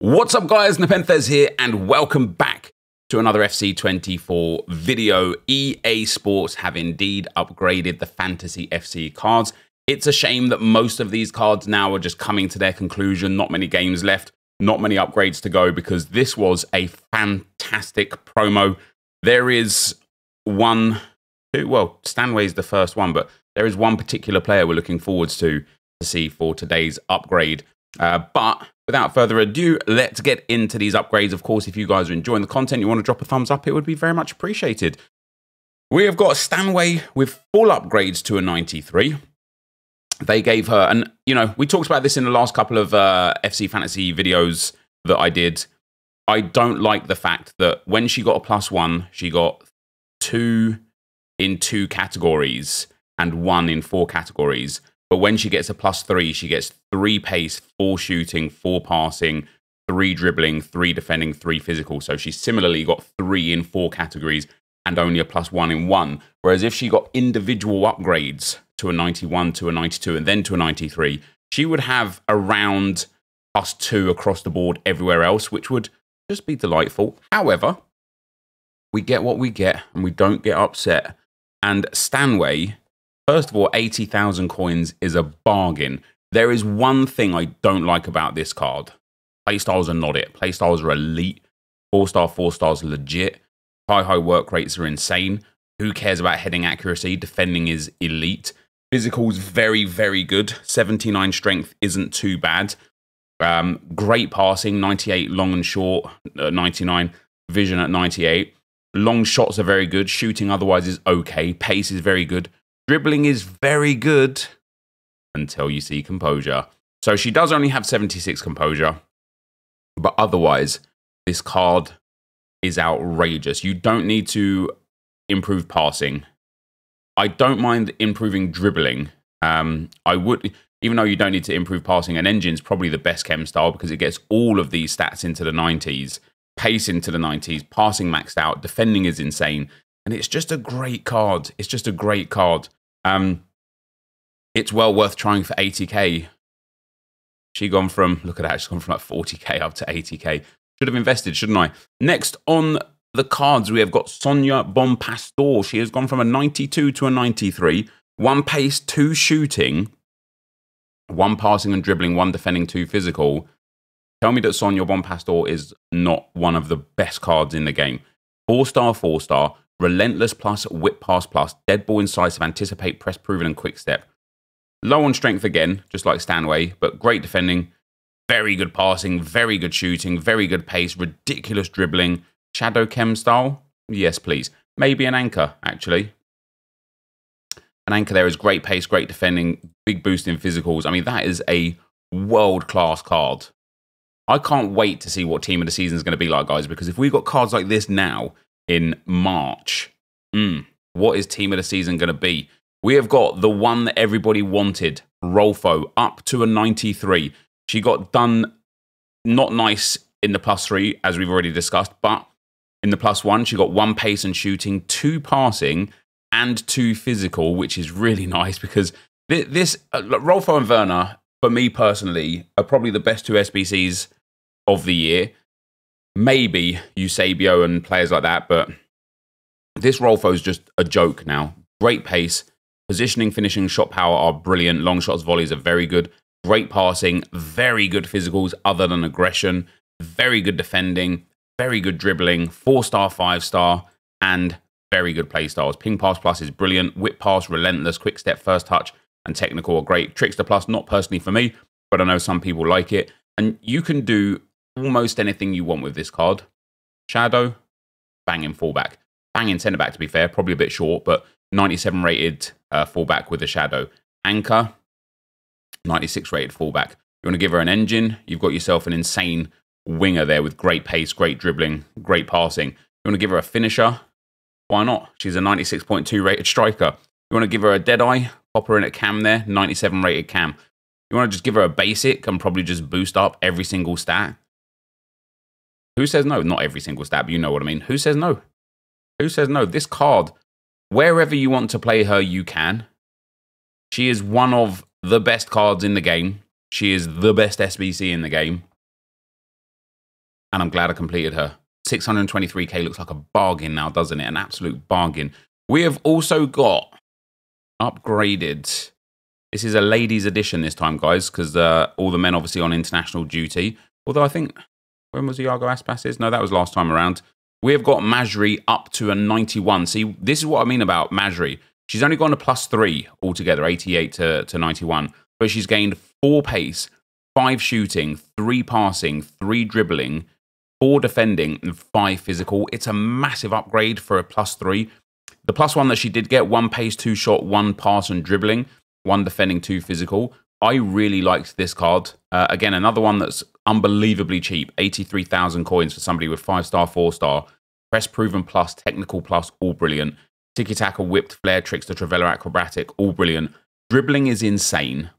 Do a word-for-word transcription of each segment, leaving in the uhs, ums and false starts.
What's up, guys? NepentheZ here, and welcome back to another F C twenty-four video. E A Sports have indeed upgraded the Fantasy F C cards. It's a shame that most of these cards now are just coming to their conclusion. Not many games left, not many upgrades to go, because this was a fantastic promo. There is one, two, well, Stanway's the first one, but there is one particular player we're looking forwards to to see for today's upgrade. Uh, but without further ado, let's get into these upgrades. Of course, if you guys are enjoying the content, you want to drop a thumbs up, it would be very much appreciated. We have got Stanway with full upgrades to a ninety-three. They gave her, and you know, we talked about this in the last couple of uh, F C Fantasy videos that I did. I don't like the fact that when she got a plus one, she got two in two categories and one in four categories. But when she gets a plus three, she gets three pace, four shooting, four passing, three dribbling, three defending, three physical. So she similarly got three in four categories and only a plus one in one. Whereas if she got individual upgrades to a ninety-one, to a ninety-two, and then to a ninety-three, she would have around plus two across the board everywhere else, which would just be delightful. However, we get what we get, and we don't get upset. And Stanway, first of all, eighty thousand coins is a bargain. There is one thing I don't like about this card. Playstyles are not it. Playstyles are elite. Four-star, four-stars legit. High-high work rates are insane. Who cares about heading accuracy? Defending is elite. Physical's very, very good. seventy-nine strength isn't too bad. Um, great passing, ninety-eight long and short, uh, ninety-nine. Vision at ninety-eight. Long shots are very good. Shooting otherwise is okay. Pace is very good. Dribbling is very good until you see composure. So she does only have seventy-six composure, but otherwise, this card is outrageous. You don't need to improve passing. I don't mind improving dribbling. Um, I would, even though you don't need to improve passing, an engine's probably the best chem style because it gets all of these stats into the nineties, pace into the nineties, passing maxed out, defending is insane, and it's just a great card. It's just a great card. Um, it's well worth trying for eighty K. She gone from, look at that, she's gone from like forty K up to eighty K. Should have invested, shouldn't I? Next on the cards, we have got Sonia Bompastor. She has gone from a ninety-two to a ninety-three. One pace, two shooting, one passing and dribbling, one defending, two physical. Tell me that Sonia Bompastor is not one of the best cards in the game. Four-star, four-star, relentless plus, whip pass plus, dead ball incisive, anticipate, press proven, and quick step. Low on strength again, just like Stanway, but great defending, very good passing, very good shooting, very good pace, ridiculous dribbling, shadow chem style. Yes, please. Maybe an anchor, actually. An anchor there is great pace, great defending, big boost in physicals. I mean, that is a world-class card. I can't wait to see what team of the season is going to be like, guys, because if we've got cards like this now in March, mm, what is team of the season going to be? We have got the one that everybody wanted, Rolfo, up to a ninety-three. She got done not nice in the plus three, as we've already discussed, but in the plus one, she got one pace and shooting, two passing, and two physical, which is really nice because this, this uh, Rolfo and Werner, for me personally, are probably the best two S B Cs of the year. Maybe Eusebio and players like that, but this Rolfo is just a joke now. Great pace, positioning, finishing, shot power are brilliant. Long shots, volleys are very good. Great passing, very good physicals other than aggression, very good defending, very good dribbling, four-star, five-star, and very good play styles. Ping pass plus is brilliant. Whip pass, relentless, quick step, first touch, and technical are great. Trickster plus, not personally for me, but I know some people like it. And you can do almost anything you want with this card. Shadow, banging fullback. Banging centre-back, to be fair, probably a bit short, but ninety-seven rated uh, fullback with a shadow. Anchor, ninety-six rated fullback. You want to give her an engine, you've got yourself an insane winger there with great pace, great dribbling, great passing. You want to give her a finisher, why not? She's a ninety-six point two rated striker. You want to give her a dead eye, pop her in at cam there, ninety-seven rated cam. You want to just give her a basic and probably just boost up every single stat. Who says no? Not every single stat, but you know what I mean. Who says no? Who says no? This card, wherever you want to play her, you can. She is one of the best cards in the game. She is the best S B C in the game. and I'm glad I completed her. six hundred twenty-three K looks like a bargain now, doesn't it? An absolute bargain. We have also got upgraded. This is a ladies edition this time, guys, because uh, all the men obviously on international duty. Although I think, when was Iago Aspas? No, that was last time around. We have got Majuri up to a ninety-one. See, this is what I mean about Majuri. She's only gone to plus three altogether, eighty-eight to, to ninety-one. But she's gained four pace, five shooting, three passing, three dribbling, four defending, and five physical. It's a massive upgrade for a plus three. The plus one that she did get, one pace, two shot, one pass and dribbling, one defending, two physical. I really liked this card. Uh, again, another one that's unbelievably cheap. eighty-three thousand coins for somebody with five-star, four-star. Press proven plus, technical plus, all brilliant. Tiki-taka, whipped, flare, trickster, traveller, acrobatic, all brilliant. Dribbling is insane.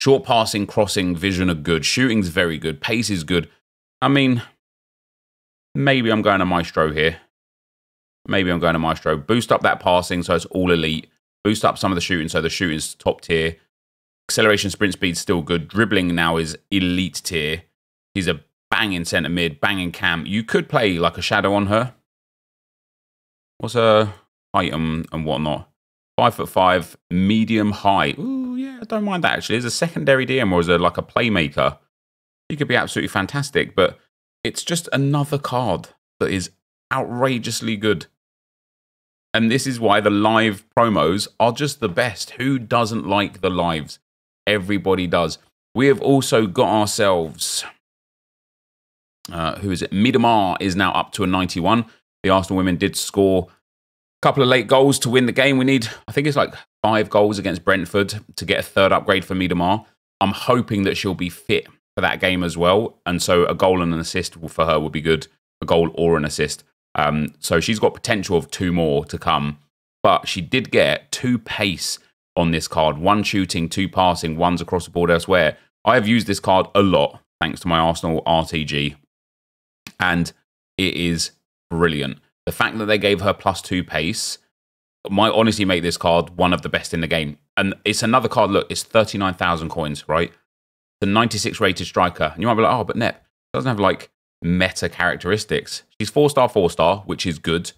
Short passing, crossing, vision are good. Shooting's very good. Pace is good. I mean, maybe I'm going to Maestro here. Maybe I'm going to Maestro. Boost up that passing so it's all elite. Boost up some of the shooting so the shooting's top tier. Acceleration, sprint speed's still good. Dribbling now is elite tier. He's a banging centre mid, banging cam. You could play like a shadow on her. What's her height and, and whatnot? Five foot five, medium high. Ooh, yeah, I don't mind that actually. As a secondary D M or as a like a playmaker, she could be absolutely fantastic. But it's just another card that is outrageously good. And this is why the live promos are just the best. Who doesn't like the lives? Everybody does. We have also got ourselves, uh, who is it? Midamar is now up to a ninety-one. The Arsenal women did score a couple of late goals to win the game. We need, I think it's like five goals against Brentford to get a third upgrade for Midamar. I'm hoping that she'll be fit for that game as well. And so a goal and an assist for her would be good. A goal or an assist. Um, so she's got potential of two more to come. But she did get two pace on this card. One shooting, two passing, one's across the board elsewhere. I have used this card a lot, thanks to my Arsenal R T G. And it is brilliant. The fact that they gave her plus two pace might honestly make this card one of the best in the game. And it's another card, look, it's thirty-nine thousand coins, right? The ninety-six rated striker. And you might be like, oh, but Nep doesn't have like meta characteristics. She's four-star, four-star, which is good.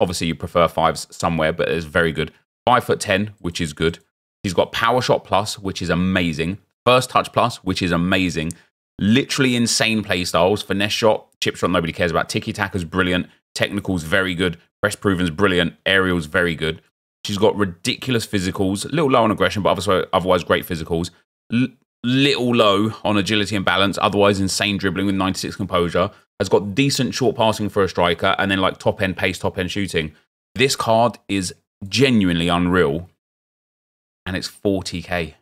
Obviously, you prefer fives somewhere, but it's very good. Five foot ten, which is good. She's got power shot plus, which is amazing. First touch plus, which is amazing. Literally insane play styles. Finesse shot, chip shot, nobody cares about. Tiki taka's brilliant. Technical's very good. Press proven's brilliant. Aerial's very good. She's got ridiculous physicals. Little low on aggression, but otherwise, otherwise great physicals. L little low on agility and balance, otherwise insane dribbling with ninety-six composure. Has got decent short passing for a striker, and then like top end pace, top end shooting. This card is genuinely unreal, and it's forty K.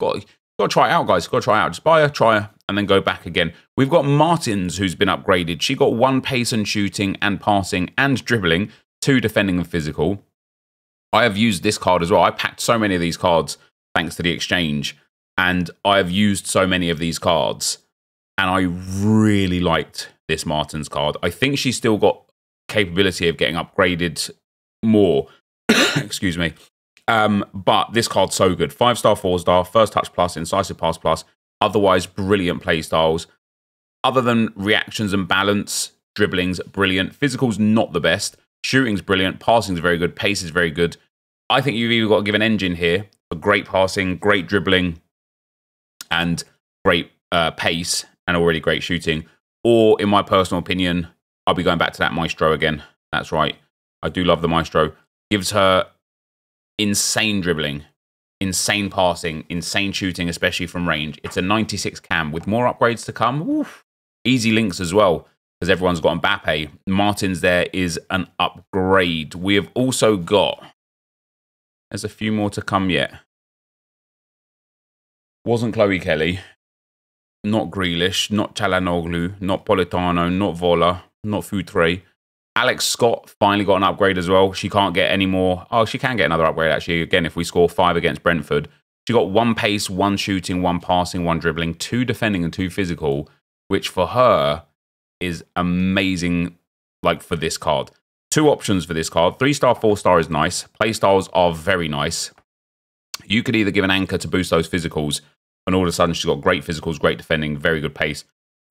Got, got to try it out, guys. Got to try it out. Just buy her, try her, and then go back again. We've got Martins, who's been upgraded. She got one pace and shooting and passing and dribbling, two defending and physical. I have used this card as well. I packed so many of these cards thanks to the exchange. And I've used so many of these cards. And I really liked this Martins card. I think she's still got capability of getting upgraded more. Excuse me. Um, but this card's so good. Five-star, four-star, first touch plus, incisive pass plus. Otherwise, brilliant play styles. Other than reactions and balance, dribbling's brilliant. Physical's not the best. Shooting's brilliant. Passing's very good. Pace is very good. I think you've either got to give an engine here for great passing, great dribbling, and great uh, pace, and already great shooting. Or, in my personal opinion, I'll be going back to that Maestro again. That's right. I do love the Maestro. Gives her insane dribbling, insane passing, insane shooting, especially from range. It's a ninety-six cam with more upgrades to come. Oof. Easy links as well, because everyone's got Mbappe. Martins there is an upgrade. We have also got... There's a few more to come yet. Wasn't Chloe Kelly, not Grealish, not Chalanoglu, not Politano, not Vola, not Futre. Alex Scott finally got an upgrade as well. She can't get any more. Oh, she can get another upgrade, actually. Again, if we score five against Brentford. She got one pace, one shooting, one passing, one dribbling, two defending and two physical, which for her is amazing, like, for this card. Two options for this card. Three-star, four-star is nice. Play styles are very nice. You could either give an anchor to boost those physicals, and all of a sudden she's got great physicals, great defending, very good pace,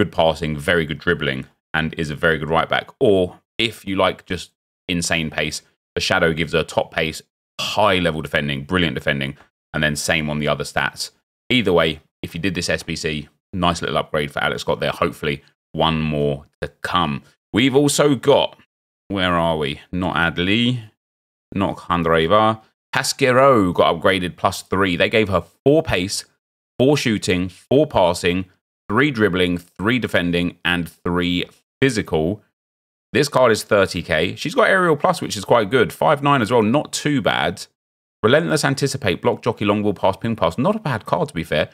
good passing, very good dribbling, and is a very good right back. Or if you like just insane pace, the shadow gives her top pace, high level defending, brilliant defending, and then same on the other stats. Either way, if you did this S B C, nice little upgrade for Alex Scott there. Hopefully one more to come. We've also got, where are we? Not Adli, not Khandreva. Pascuero got upgraded plus three. They gave her four pace, four shooting, four passing, three dribbling, three defending, and three physical. This card is thirty K. She's got aerial plus, which is quite good. five nine as well, not too bad. Relentless, anticipate, block, jockey, long ball, pass, ping pass. Not a bad card, to be fair.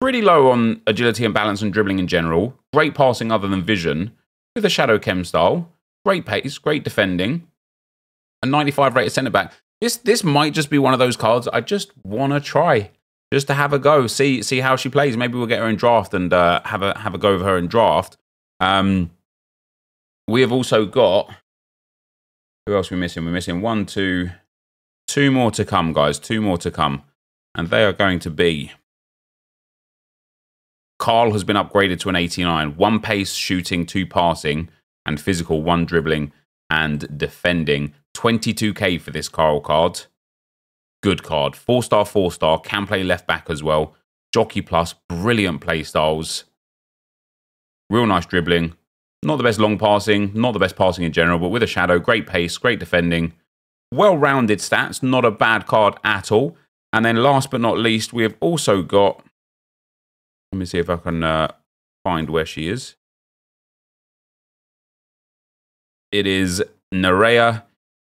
Pretty low on agility and balance and dribbling in general. Great passing other than vision. With a shadow chem style. Great pace, great defending. A ninety-five rated centre-back. This, this might just be one of those cards I just want to try. Just to have a go. See, see how she plays. Maybe we'll get her in draft and uh, have, a, have a go with her in draft. Um... We have also got, who else are we missing? We're missing one, two, two more to come, guys. Two more to come. And they are going to be, Carl has been upgraded to an eighty-nine. One pace, shooting, two passing, and physical, one dribbling, and defending. twenty-two K for this Carl card. Good card. Four star, four star. Can play left back as well. Jockey plus, brilliant play styles. Real nice dribbling. Not the best long passing, not the best passing in general, but with a shadow, great pace, great defending. Well-rounded stats, not a bad card at all. And then last but not least, we have also got... Let me see if I can uh, find where she is. It is Nerea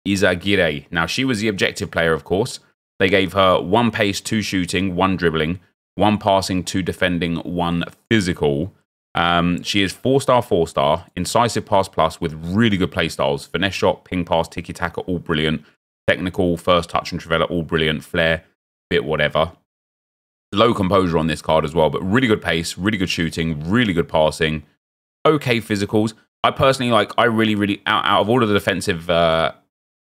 Izagirre. Now, she was the objective player, of course. They gave her one pace, two shooting, one dribbling, one passing, two defending, one physical. Um, she is four-star, four-star, incisive pass plus with really good play styles. Finesse shot, ping pass, tiki-taka, all brilliant. Technical, first touch and Travella, all brilliant. Flair, bit whatever. Low composure on this card as well, but really good pace, really good shooting, really good passing. Okay physicals. I personally like, I really, really, out, out of all of the defensive uh,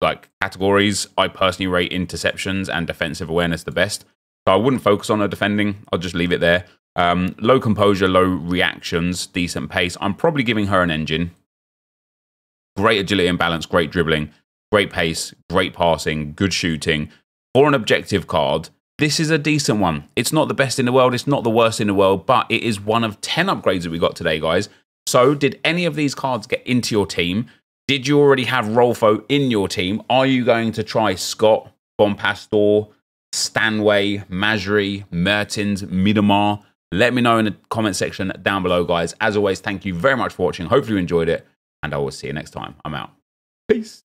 like categories, I personally rate interceptions and defensive awareness the best. So I wouldn't focus on her defending. I'll just leave it there. Um, low composure, low reactions, decent pace. I'm probably giving her an engine. Great agility and balance, great dribbling, great pace, great passing, good shooting. For an objective card, this is a decent one. It's not the best in the world, it's not the worst in the world, but it is one of ten upgrades that we got today, guys. So did any of these cards get into your team? Did you already have Rolfo in your team? Are you going to try Scott, Bompastor, Stanway, Majuri, Martins, Midamar? Let me know in the comment section down below, guys. As always, thank you very much for watching. Hopefully you enjoyed it, and I will see you next time. I'm out. Peace.